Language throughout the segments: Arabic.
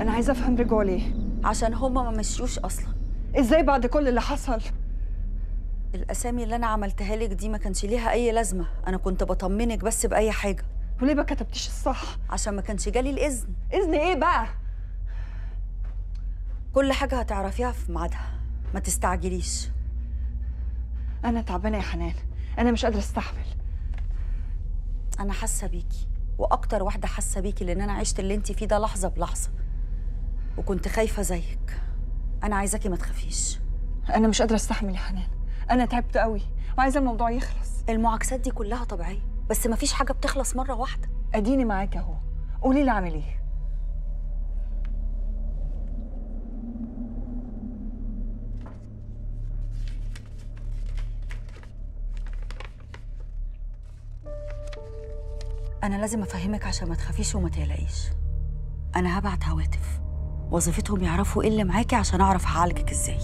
أنا عايزة أفهم رجعوا ليه؟ عشان هما ما مشيوش أصلا. إزاي بعد كل اللي حصل؟ الأسامي اللي أنا عملتها لك دي ما كانش ليها أي لازمة، أنا كنت بطمنك بس بأي حاجة. وليه ما كتبتيش الصح؟ عشان ما كانش جالي الإذن. إذن إيه بقى؟ كل حاجة هتعرفيها في ميعادها، ما تستعجليش. أنا تعبانة يا حنان، أنا مش قادرة أستحمل. أنا حاسة بيكي، وأكتر واحدة حاسة بيكي، لأن أنا عشت اللي أنت فيه ده لحظة بلحظة. وكنت خايفة زيك. أنا عايزاكي ما تخافيش. أنا مش قادرة أستحمل يا حنان، أنا تعبت قوي وعايزة الموضوع يخلص. المعاكسات دي كلها طبيعية، بس ما فيش حاجة بتخلص مرة واحدة. أديني معاكي أهو، قولي لي أعمل إيه؟ أنا لازم أفهمك عشان ما تخافيش وما تقلقيش. أنا هبعت هواتف، وظيفتهم يعرفوا إيه اللي معاكي عشان أعرف هعالجك إزاي.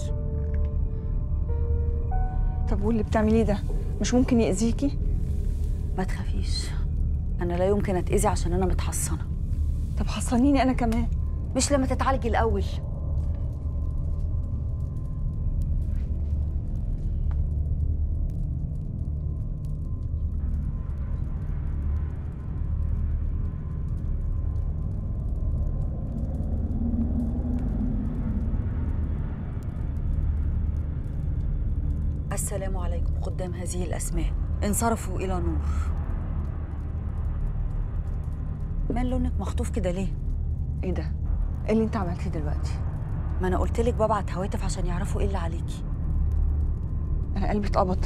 طب واللي بتعمليه ده مش ممكن يأذيكي؟ ما تخافيش، أنا لا يمكن أتأذي عشان أنا متحصنة. طب حصنيني أنا كمان. مش لما تتعالجي الأول. السلام عليكم. قدام هذه الأسماء انصرفوا إلى نور. مال لونك مخطوف كده ليه؟ إيه ده؟ إيه اللي أنت عملتيه دلوقتي؟ ما أنا قلتلك ببعت هواتف عشان يعرفوا إيه اللي عليكي. أنا قلبي اتقبض.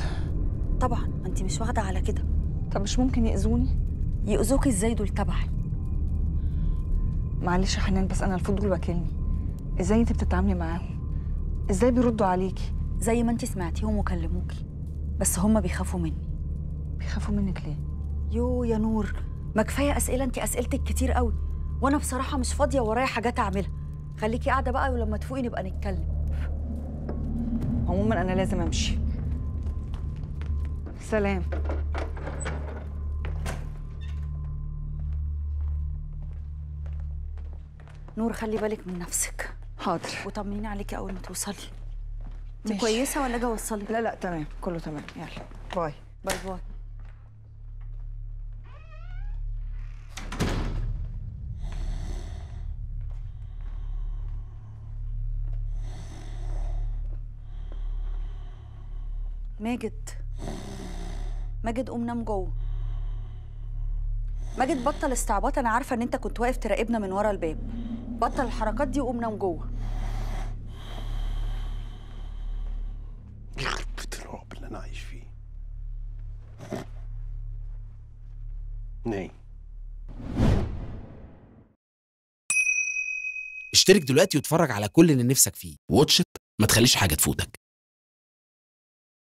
طبعًا، أنت مش واخدة على كده. طب مش ممكن يأذوني؟ يأذوكي إزاي دول تبعي؟ معلش يا حنان، بس أنا الفضول واكلني. إزاي أنت بتتعاملي معاهم؟ إزاي بيردوا عليكي؟ زي ما انت سمعتيهم وكلموكي، بس هم بيخافوا مني. بيخافوا منك ليه؟ يو يا نور، ما كفايه اسئله، انت اسئلتك كتير قوي، وانا بصراحه مش فاضيه ورايا حاجات اعملها. خليكي قاعده بقى، ولما تفوقي نبقى نتكلم. عموما انا لازم امشي. سلام. نور خلي بالك من نفسك. حاضر. وطمنيني عليكي اول ما توصلي. انتي كويسة ولا اجي اوصلك؟ لا لا تمام، كله تمام. يلا باي. باي باي. ماجد، ماجد قوم نام جوه. ماجد بطل استعباط، انا عارفة ان انت كنت واقف تراقبنا من ورا الباب. بطل الحركات دي وقوم نام جوه. أنا عايش فيه نايم. اشترك دلوقتي واتفرج على كل اللي نفسك فيه. واتشت، ما تخليش حاجة تفوتك.